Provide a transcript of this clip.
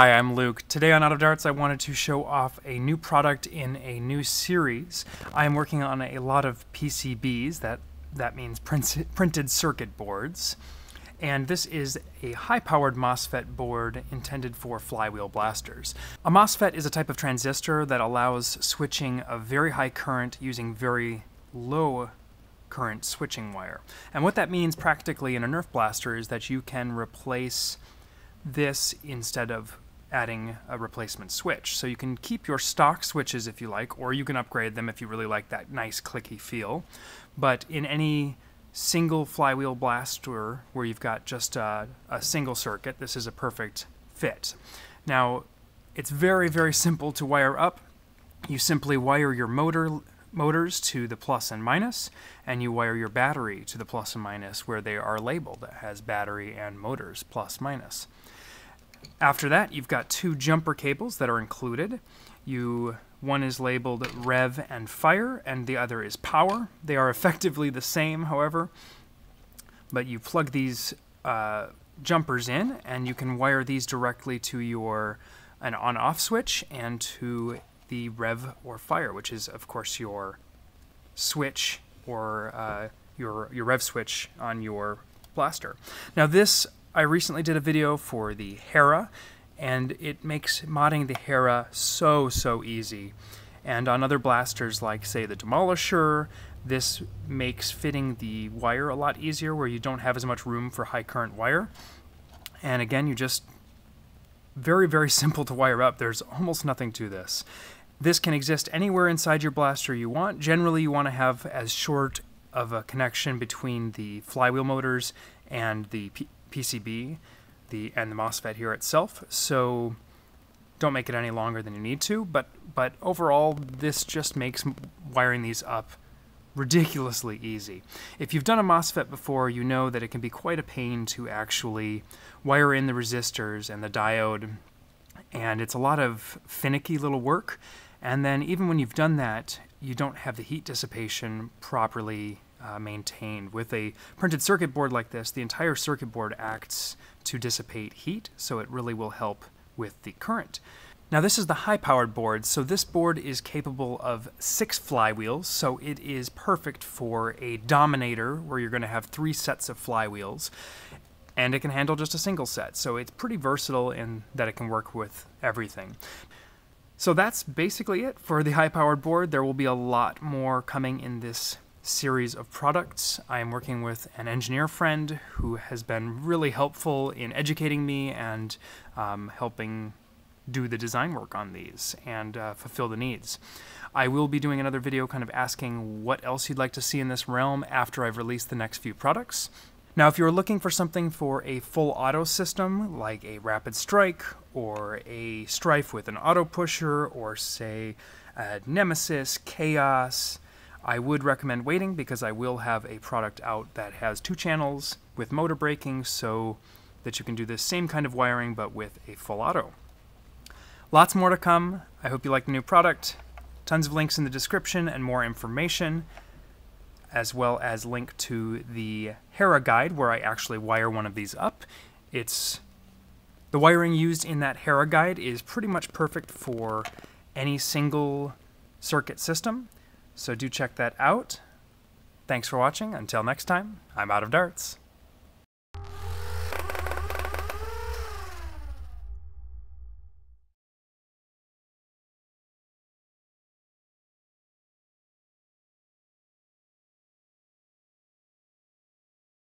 Hi, I'm Luke. Today on Out of Darts, I wanted to show off a new product in a new series. I'm working on a lot of PCBs, that means printed circuit boards. And this is a high-powered MOSFET board intended for flywheel blasters. A MOSFET is a type of transistor that allows switching of very high current using very low current switching wire. And what that means practically in a Nerf blaster is that you can replace this instead of adding a replacement switch. So you can keep your stock switches if you like, or you can upgrade them if you really like that nice clicky feel. But in any single flywheel blaster where you've got just a single circuit, this is a perfect fit. Now, it's very, very simple to wire up. You simply wire your motors to the plus and minus, and you wire your battery to the plus and minus where they are labeled as battery and motors plus minus. After that, you've got two jumper cables that are included. One is labeled rev and fire, and the other is power. They are effectively the same, however, but you plug these jumpers in, and you can wire these directly to an on-off switch and to the rev or fire, which is of course your switch or your rev switch on your blaster. Now this, I recently did a video for the Hera, and it makes modding the Hera so easy. And on other blasters like say the Demolisher, this makes fitting the wire a lot easier where you don't have as much room for high current wire. And again, you just very simple to wire up. There's almost nothing to this. This can exist anywhere inside your blaster you want. Generally, you want to have as short of a connection between the flywheel motors and the PCB and the MOSFET here itself, so don't make it any longer than you need to, but overall, this just makes wiring these up ridiculously easy. If you've done a MOSFET before, you know that it can be quite a pain to actually wire in the resistors and the diode, and it's a lot of finicky little work. And then even when you've done that, you don't have the heat dissipation properly maintained. With a printed circuit board like this, the entire circuit board acts to dissipate heat, so it really will help with the current. Now this is the high-powered board, so this board is capable of 6 flywheels, so it is perfect for a dominator where you're going to have 3 sets of flywheels, and it can handle just a single set, so it's pretty versatile in that it can work with everything. So that's basically it for the high-powered board. There will be a lot more coming in this series of products. I am working with an engineer friend who has been really helpful in educating me and helping do the design work on these and fulfill the needs. I will be doing another video kind of asking what else you'd like to see in this realm after I've released the next few products. Now, if you're looking for something for a full auto system, like a Rapid Strike or a Strife with an auto pusher or say a Nemesis, Chaos, I would recommend waiting because I will have a product out that has 2 channels with motor braking so that you can do this same kind of wiring but with a full auto. Lots more to come. I hope you like the new product. Tons of links in the description and more information, as well as link to the Hera guide where I actually wire one of these up. The wiring used in that Hera guide is pretty much perfect for any single circuit system, so do check that out. Thanks for watching. Until next time, I'm Out of Darts.